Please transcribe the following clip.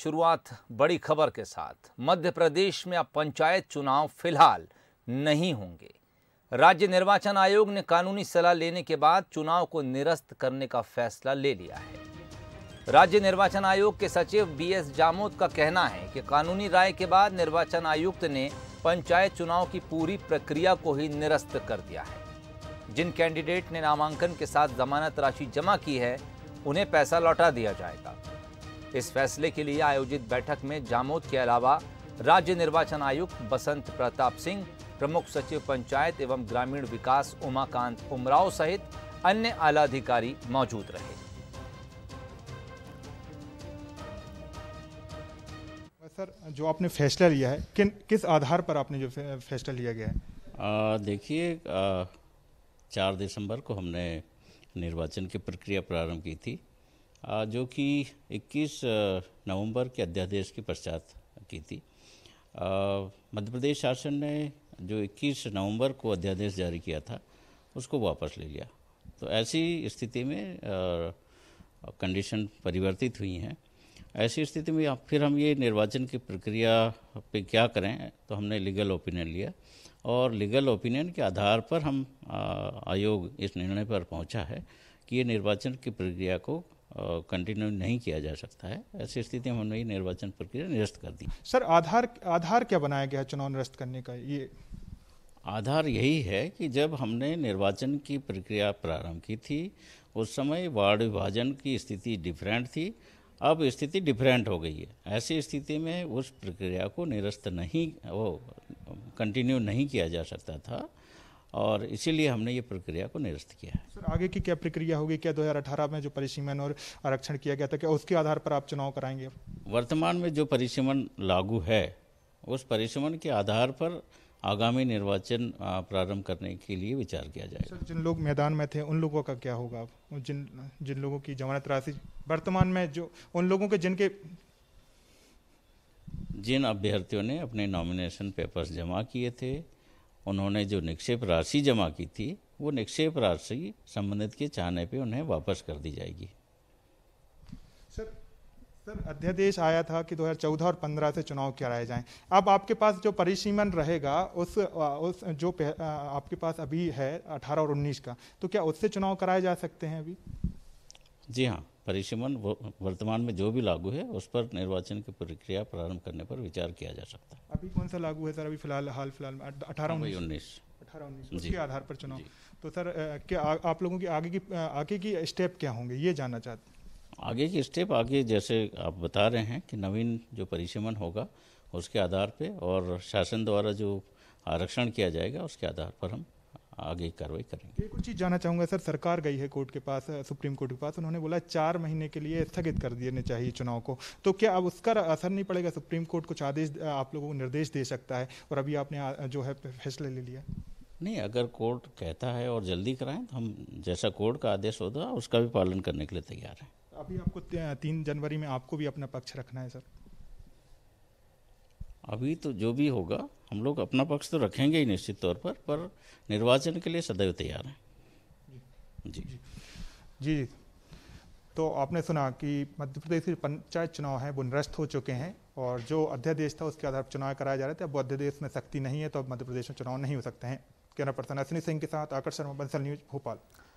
शुरुआत बड़ी खबर के साथ। मध्य प्रदेश में अब पंचायत चुनाव फिलहाल नहीं होंगे। राज्य निर्वाचन आयोग ने कानूनी सलाह लेने के बाद चुनाव को निरस्त करने का फैसला ले लिया है। राज्य निर्वाचन आयोग के सचिव बीएस जामोद का कहना है कि कानूनी राय के बाद निर्वाचन आयुक्त ने पंचायत चुनाव की पूरी प्रक्रिया को ही निरस्त कर दिया है। जिन कैंडिडेट ने नामांकन के साथ जमानत राशि जमा की है उन्हें पैसा लौटा दिया जाएगा। इस फैसले के लिए आयोजित बैठक में जामोद के अलावा राज्य निर्वाचन आयुक्त बसंत प्रताप सिंह, प्रमुख सचिव पंचायत एवं ग्रामीण विकास उमाकांत उमराव सहित अन्य आला अधिकारी मौजूद रहे। सर, जो आपने फैसला लिया है किस आधार पर आपने जो फैसला लिया गया है? देखिए, 4 दिसंबर को हमने निर्वाचन की प्रक्रिया प्रारंभ की थी, जो कि 21 नवंबर के अध्यादेश के पश्चात की थी। मध्य प्रदेश शासन ने जो 21 नवंबर को अध्यादेश जारी किया था उसको वापस ले लिया। तो ऐसी स्थिति में कंडीशन परिवर्तित हुई हैं। ऐसी स्थिति में फिर हम ये निर्वाचन की प्रक्रिया पे क्या करें, तो हमने लीगल ओपिनियन लिया और लीगल ओपिनियन के आधार पर हम आयोग इस निर्णय पर पहुंचा है कि ये निर्वाचन की प्रक्रिया को कंटिन्यू नहीं किया जा सकता है। ऐसी स्थिति में हमने ये निर्वाचन प्रक्रिया निरस्त कर दी। सर, आधार क्या बनाया गया है चुनाव निरस्त करने का? ये आधार यही है कि जब हमने निर्वाचन की प्रक्रिया प्रारंभ की थी उस समय वार्ड विभाजन की स्थिति डिफरेंट थी, अब स्थिति डिफरेंट हो गई है। ऐसी स्थिति में उस प्रक्रिया को निरस्त नहीं, वो कंटिन्यू नहीं किया जा सकता था और इसीलिए हमने ये प्रक्रिया को निरस्त किया है। सर, आगे की क्या प्रक्रिया होगी? क्या 2018 में जो परिसीमन और आरक्षण किया गया था क्या उसके आधार पर आप चुनाव कराएंगे? वर्तमान में जो परिसीमन लागू है उस परिसीमन के आधार पर आगामी निर्वाचन प्रारंभ करने के लिए विचार किया जाएगा। सर, जिन लोग मैदान में थे उन लोगों का क्या होगा? जिन लोगों की जमानत राशि वर्तमान में जो उन लोगों के जिन अभ्यर्थियों ने अपने नॉमिनेशन पेपर्स जमा किए थे उन्होंने जो निक्षेप राशि जमा की थी वो निक्षेप राशि संबंधित के चाहने पे उन्हें वापस कर दी जाएगी। सर, अध्यादेश आया था कि 2014 और 15 से चुनाव कराए जाएं। अब आपके पास जो परिसीमन रहेगा उस जो आपके पास अभी है 18 और 19 का, तो क्या उससे चुनाव कराए जा सकते हैं अभी? जी हाँ, परिसीमन वर्तमान में जो भी लागू है उस पर निर्वाचन की प्रक्रिया प्रारंभ करने पर विचार किया जा सकता है। अभी कौन सा लागू है सर? अभी फिलहाल 18 19 उसके आधार पर चुनाव। तो सर, क्या आप लोगों की आगे की स्टेप क्या होंगे, ये जानना चाहते हैं। आगे की स्टेप, आगे जैसे आप बता रहे हैं कि नवीन जो परिसीमन होगा उसके आधार पे और शासन द्वारा जो आरक्षण किया जाएगा उसके आधार पर हम आगे कार्रवाई करेंगे। एक कुछ चीज़ जानना चाहूँगा सर, सरकार गई है कोर्ट के पास, सुप्रीम कोर्ट के पास। उन्होंने बोला 4 महीने के लिए स्थगित कर देने चाहिए चुनाव को, तो क्या अब उसका असर नहीं पड़ेगा? सुप्रीम कोर्ट कुछ आदेश आप लोगों को निर्देश दे सकता है और अभी आपने जो है फैसला ले लिया? नहीं, अगर कोर्ट कहता है और जल्दी कराएं तो हम जैसा कोर्ट का आदेश होता है उसका भी पालन करने के लिए तैयार हैं। अभी आपको 3 जनवरी में आपको भी अपना पक्ष रखना है सर? अभी तो जो भी होगा हम लोग अपना पक्ष तो रखेंगे ही निश्चित तौर पर निर्वाचन के लिए सदैव तैयार हैं। जी जी जी, तो आपने सुना कि मध्य प्रदेश के पंचायत चुनाव हैं वो निरस्त हो चुके हैं और जो अध्यादेश था उसके आधार पर चुनाव कराया जा रहे थे। अब वो अध्यादेश में सख्ती नहीं है तो अब मध्य प्रदेश में चुनाव नहीं हो सकते हैं। कैमरा पर्सन अश्विनी सिंह के साथ आकर्ष शर्मा, बंसल न्यूज, भोपाल।